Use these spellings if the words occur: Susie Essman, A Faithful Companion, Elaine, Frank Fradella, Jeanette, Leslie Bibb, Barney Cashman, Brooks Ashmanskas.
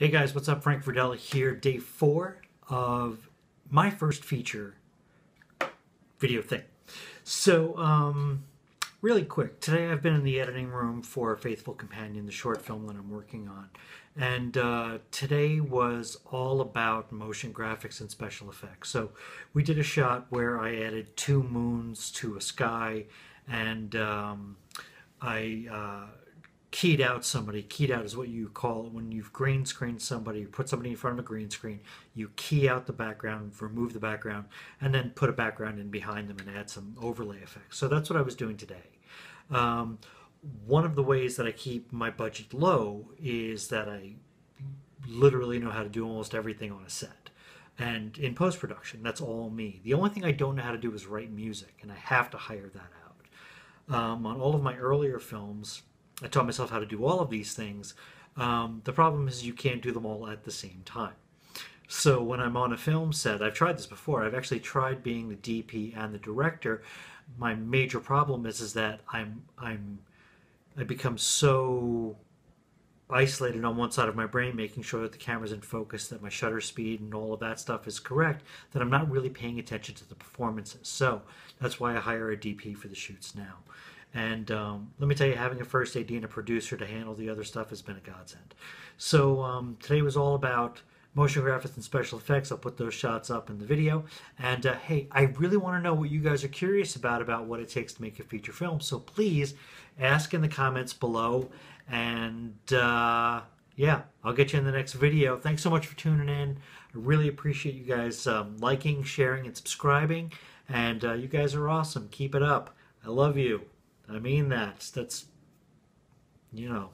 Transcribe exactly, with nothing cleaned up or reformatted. Hey guys, what's up? Frank Fradella here, day four of my first feature video thing. So, um, really quick, today I've been in the editing room for A Faithful Companion, the short film that I'm working on. And uh, today was all about motion graphics and special effects. So we did a shot where I added two moons to a sky, and um, I... Uh, keyed out somebody. Keyed out is what you call it when you've green screened somebody. You put somebody in front of a green screen, you key out the background, remove the background, and then put a background in behind them and add some overlay effects. So that's what I was doing today. Um, one of the ways that I keep my budget low is that I literally know how to do almost everything on a set. And in post-production, that's all me. The only thing I don't know how to do is write music, and I have to hire that out. Um, on all of my earlier films, I taught myself how to do all of these things. Um, the problem is you can't do them all at the same time. So when I'm on a film set, I've tried this before, I've actually tried being the D P and the director. My major problem is, is that I'm, I'm, I become so isolated on one side of my brain, making sure that the camera's in focus, that my shutter speed and all of that stuff is correct, that I'm not really paying attention to the performances. So that's why I hire a D P for the shoots now. And um, let me tell you, having a first A D and a producer to handle the other stuff has been a godsend. So um, today was all about motion graphics and special effects. I'll put those shots up in the video. And uh, hey, I really want to know what you guys are curious about, about what it takes to make a feature film. So please ask in the comments below. And uh, yeah, I'll get you in the next video. Thanks so much for tuning in. I really appreciate you guys um, liking, sharing, and subscribing. And uh, you guys are awesome. Keep it up. I love you. I mean that. That's, you know.